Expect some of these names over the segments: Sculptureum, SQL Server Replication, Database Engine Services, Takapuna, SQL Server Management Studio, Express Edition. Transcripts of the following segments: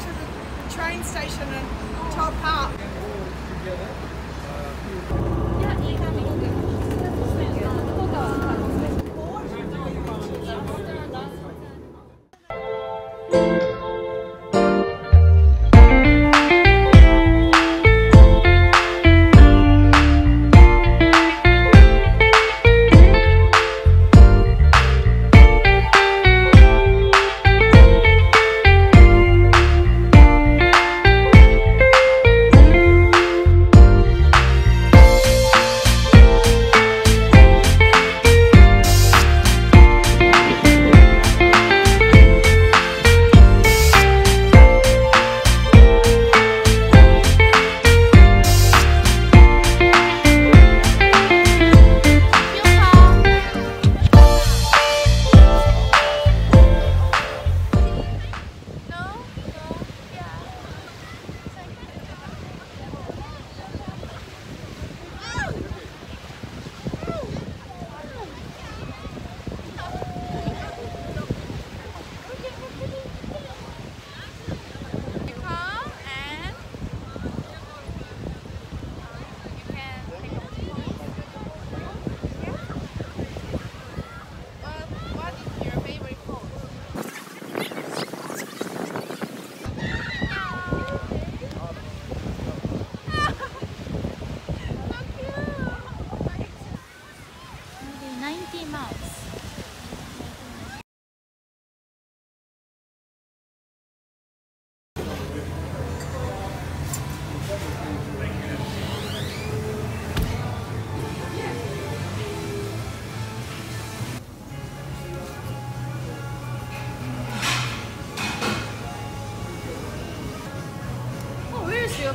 to the train station and top up.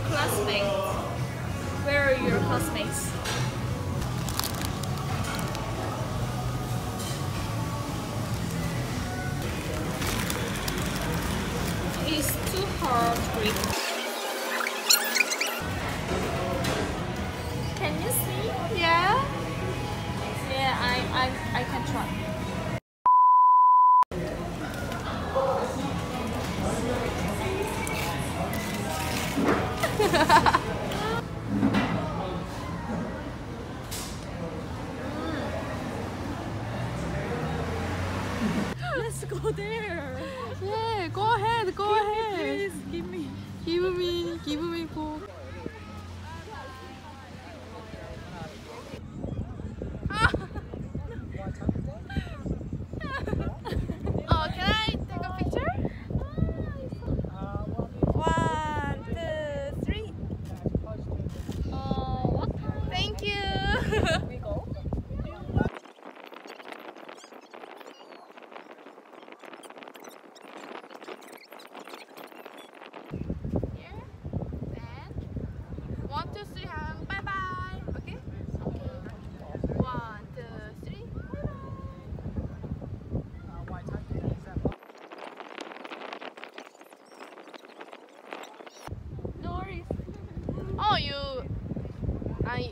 Classmates. Where are your classmates? It's too hard to read. Can you see? Yeah. Yeah, I can try. Let's go there. Yeah, go ahead, go ahead. Please give me. Give me food.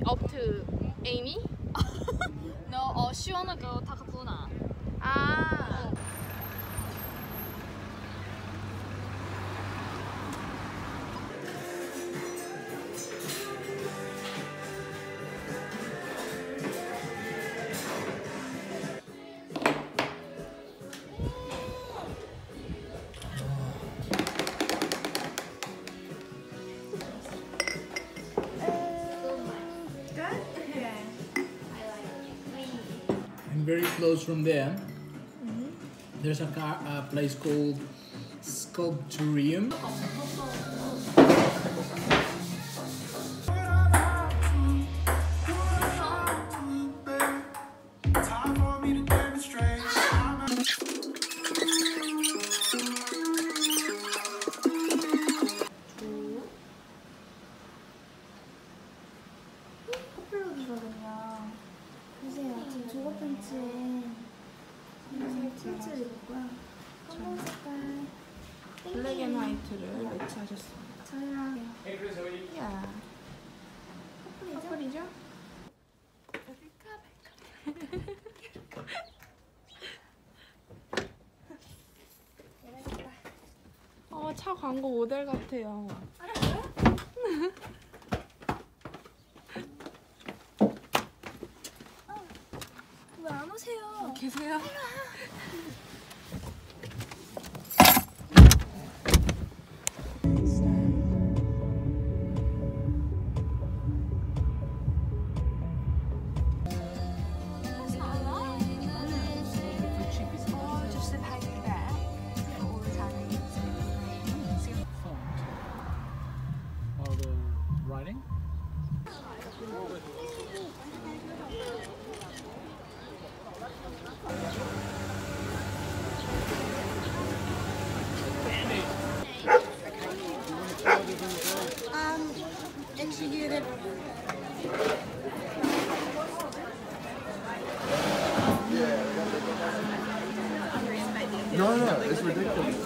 Up to Amy? No, she wanna go Takapuna. Ah. Very close from there. Mm-hmm. There's a place called Sculptureum. 블랙 앤 화이트를 매치하셨습니다. 저랑 야 커플이죠? 차가워. 광고 모델 같아요. 왜 안 오세요? 계세요? No, it's ridiculous.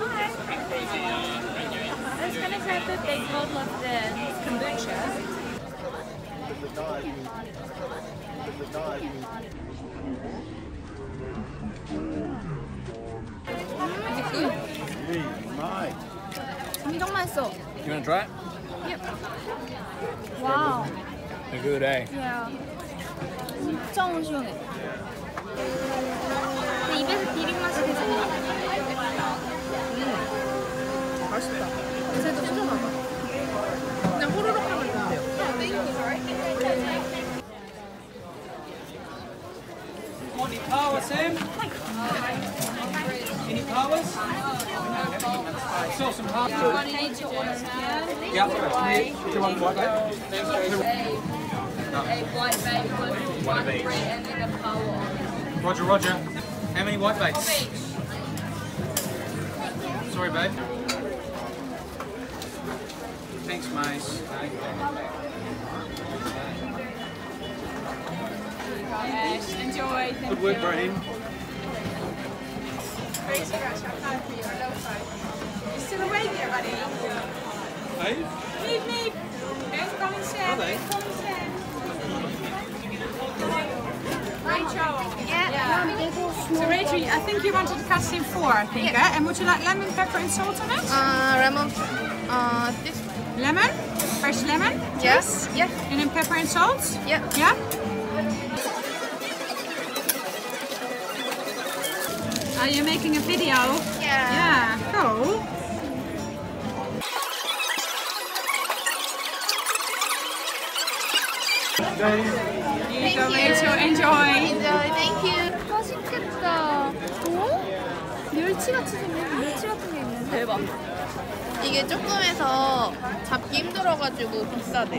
was gonna grab the big bottle of the kombucha. Do you want to try it? Yep. Wow. A good, eh? Yeah. 너무 시원해. 입에서 비린 맛이 되잖아. 맛있다. 진짜 쫀쫀하다. 그냥 호로록 하면 돼요. Any power, Sam? Any powers? So some hot white bait, and then a pole on. Roger. How many white baits? Sorry, babe. Thanks, Mace. Yes, enjoy. Thank Good work, Brian. Crazy rush, I'm tired for you, I know so. You're still awake there, buddy. Hey? Meep. There's Colin Sam. Rachel. Yeah. So Rachel, I think you wanted to cut it in four, I think, yeah. Eh? And would you like lemon, pepper and salt on it? Lemon? Fresh lemon? Yes. Yeah. And then pepper and salt? Yeah. Yeah? Are you making a video? Yeah. Cool. Enjoy. Thank you. 맛있겠다. 오? 멸치같이 생긴 멸치같은 게 있네. 대박. 이게 조금해서 잡기 힘들어가지고 비싸대.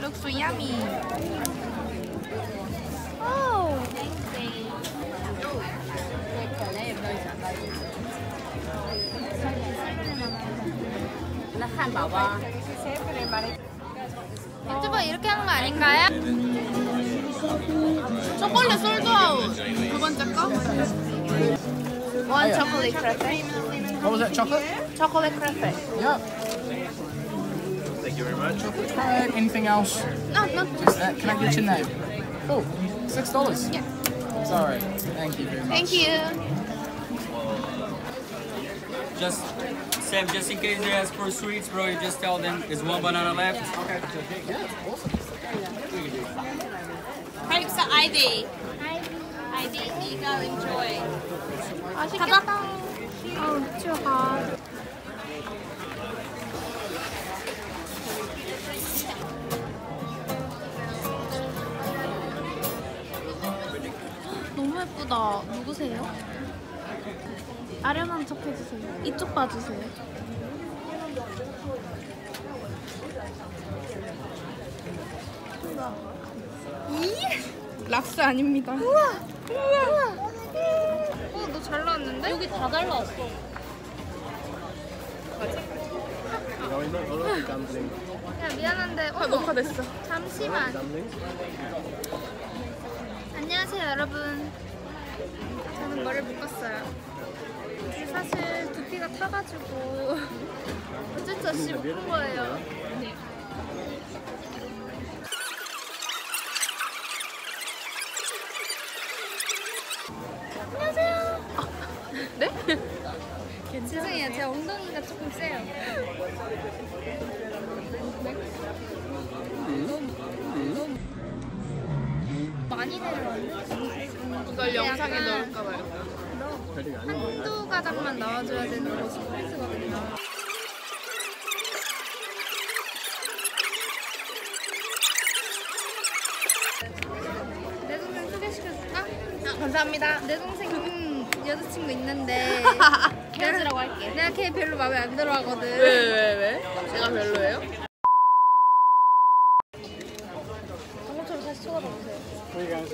Looks so yummy. Oh, 유튜버 이렇게 하는 거 아닌가요? 초콜릿 솔드아웃 두 번째 거? One chocolate crepe. What was that, chocolate? Chocolate crepe. Yeah. Thank you very much. Anything else? No. Just that. Can I get your name? Cool. $6? Yeah. Sorry. Thank you very much. Thank you. Just, Sam, just in case they ask for sweets, bro, you just tell them there's one banana left. Okay. Yeah, awesome. Thanks to Ivy. Ivy, you go enjoy. Oh, it's too hard. 예쁘다. 예쁘다. 누구세요? 아련한 척 해주세요. 이쪽 봐주세요. 이? 락스 아닙니다. 우와! 우와! 어, 너 잘 나왔는데? 여기 다 잘 나왔어. 야, 미안한데. 어, 녹화됐어. 잠시만. 안녕하세요, 여러분. 저는 머리를 묶었어요. 사실 두피가 타가지고 어쩔 수 없이 묶은 거예요. 안녕하세요. 아, 네? 죄송해요. 제 엉덩이가 조금 세요. 많이 내려왔네. 이걸 영상에 넣을까봐요. 한두 가닥만 나와줘야 되는 것이 포인트거든요. 내 동생 소개시켜줄까? 아, 감사합니다. 내 동생 여자친구 있는데 헤어지라고 할게. 내가 걔 별로 마음에 안 들어하거든. 왜? 제가 별로예요? 방금처럼 다시 쳐다봐 보세요. 지금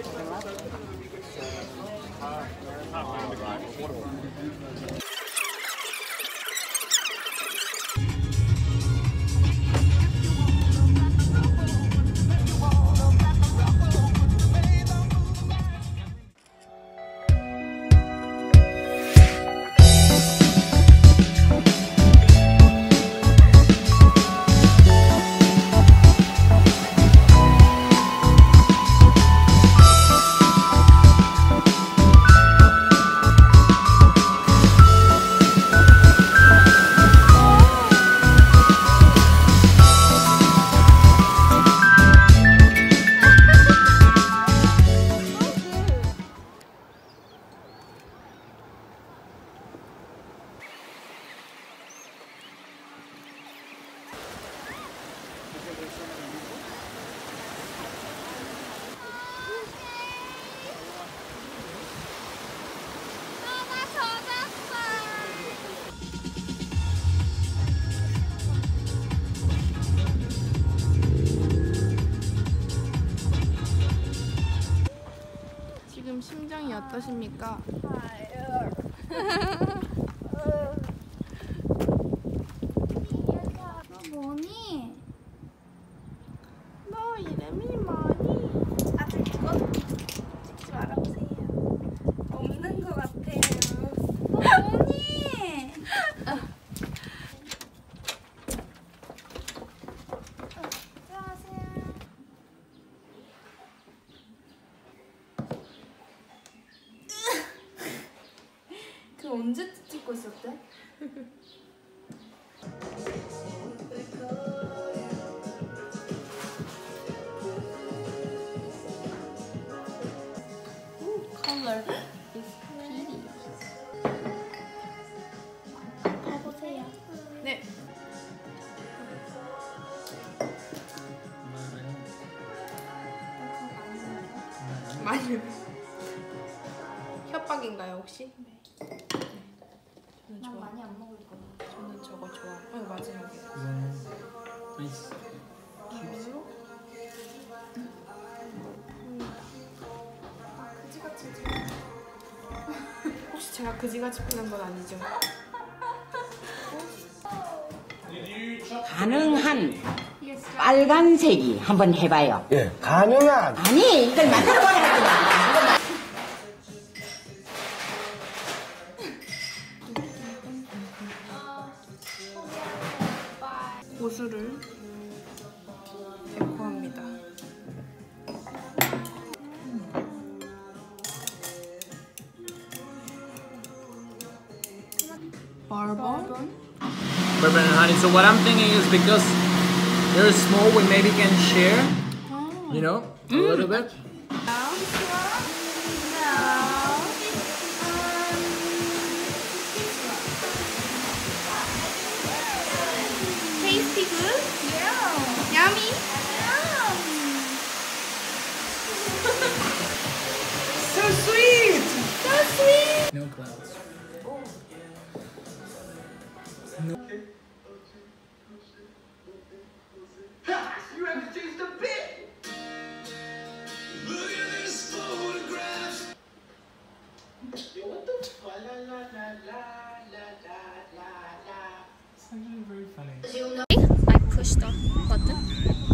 심정이 어떠십니까? 언제 찍고 있었대? 컬러 비리. 봐보세요. 네. 많이 협박인가요 혹시? 네. 난 좋아. 많이 안 먹을 거야. 저는 저거 좋아. 어, 마지막에. 나이스. 그지같이 혹시 제가 그지같이 피는 건 아니죠? 가능한 빨간색이 한번 해봐요. 예, 가능한. 아니, 이걸 만들어버려라. 고수를 데코합니다. Bourbon? Bourbon and honey. So what I'm thinking is because they're small, we maybe can share, you know, a little bit. Tasty good? Yeah. Yummy? Yeah. So sweet! no clouds. No. You haven't changed a bit. Look at this photograph. Yo, what the fuck? La la la la la la la. It's actually very funny. I pushed the button.